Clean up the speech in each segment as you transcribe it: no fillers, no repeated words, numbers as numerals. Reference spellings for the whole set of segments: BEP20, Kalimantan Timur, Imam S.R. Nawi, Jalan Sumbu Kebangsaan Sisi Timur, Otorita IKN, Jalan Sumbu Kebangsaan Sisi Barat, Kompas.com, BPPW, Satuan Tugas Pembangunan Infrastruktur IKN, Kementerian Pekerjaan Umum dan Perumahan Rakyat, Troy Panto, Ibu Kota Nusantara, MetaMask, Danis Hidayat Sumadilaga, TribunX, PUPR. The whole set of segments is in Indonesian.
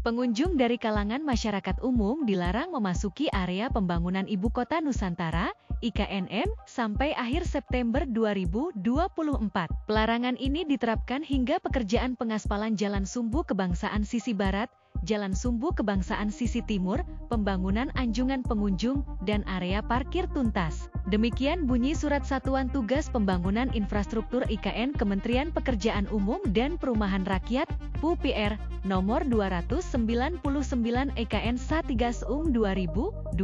Pengunjung dari kalangan masyarakat umum dilarang memasuki area pembangunan Ibu Kota Nusantara, IKN, sampai akhir September 2024. Pelarangan ini diterapkan hingga pekerjaan pengaspalan Jalan Sumbu Kebangsaan Sisi Barat, Jalan Sumbu Kebangsaan Sisi Timur, pembangunan anjungan pengunjung, dan area parkir tuntas. Demikian bunyi Surat Satuan Tugas Pembangunan Infrastruktur IKN Kementerian Pekerjaan Umum dan Perumahan Rakyat, PUPR, nomor 299 EKN 1/2024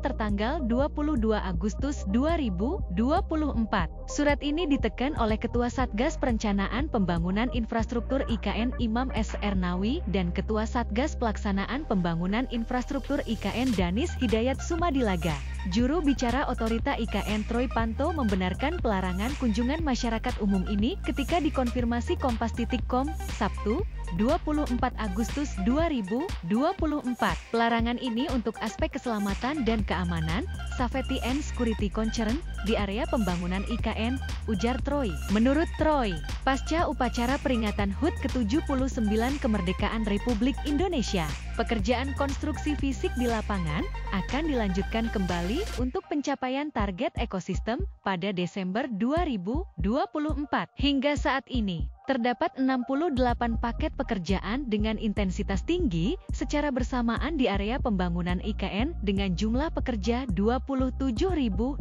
tertanggal 22 Agustus 2024. Surat ini ditekan oleh Ketua Satgas Perencanaan Pembangunan Infrastruktur IKN Imam S.R. Nawi dan Ketua Satgas Pelaksanaan Pembangunan Infrastruktur IKN Danis Hidayat Sumadilaga. Juru bicara Otorita IKN Troy Panto membenarkan pelarangan kunjungan masyarakat umum ini ketika dikonfirmasi Kompas.com, Sabtu, 24 Agustus 2024. Pelarangan ini untuk aspek keselamatan dan keamanan, safety and security concern, di area pembangunan IKN, ujar Troy. Menurut Troy, pasca upacara peringatan HUT ke-79 kemerdekaan Republik Indonesia, pekerjaan konstruksi fisik di lapangan akan dilanjutkan kembali untuk pencapaian target ekosistem pada Desember 2024. Hingga saat ini, terdapat 68 paket pekerjaan dengan intensitas tinggi secara bersamaan di area pembangunan IKN dengan jumlah pekerja 27.209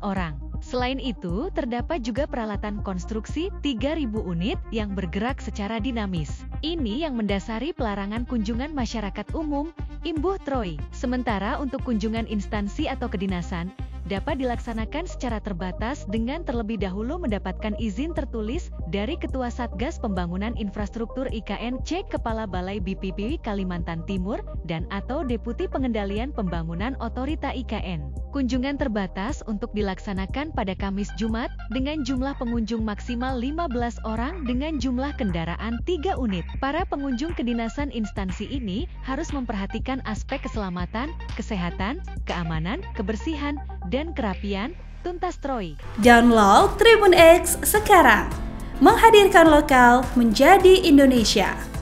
orang. Selain itu, terdapat juga peralatan konstruksi 3.000 unit yang bergerak secara dinamis. Ini yang mendasari pelarangan kunjungan masyarakat umum, imbuh Troy. Sementara untuk kunjungan instansi atau kedinasan, dapat dilaksanakan secara terbatas dengan terlebih dahulu mendapatkan izin tertulis dari Ketua Satgas Pembangunan Infrastruktur IKN (C), Kepala Balai BPPW Kalimantan Timur, dan atau Deputi Pengendalian Pembangunan Otorita IKN. Kunjungan terbatas untuk dilaksanakan pada Kamis-Jumat dengan jumlah pengunjung maksimal 15 orang dengan jumlah kendaraan 3 unit. Para pengunjung kedinasan instansi ini harus memperhatikan aspek keselamatan, kesehatan, keamanan, kebersihan, dan kerapian, tuntas Troy. Download TribunX sekarang, menghadirkan lokal menjadi Indonesia.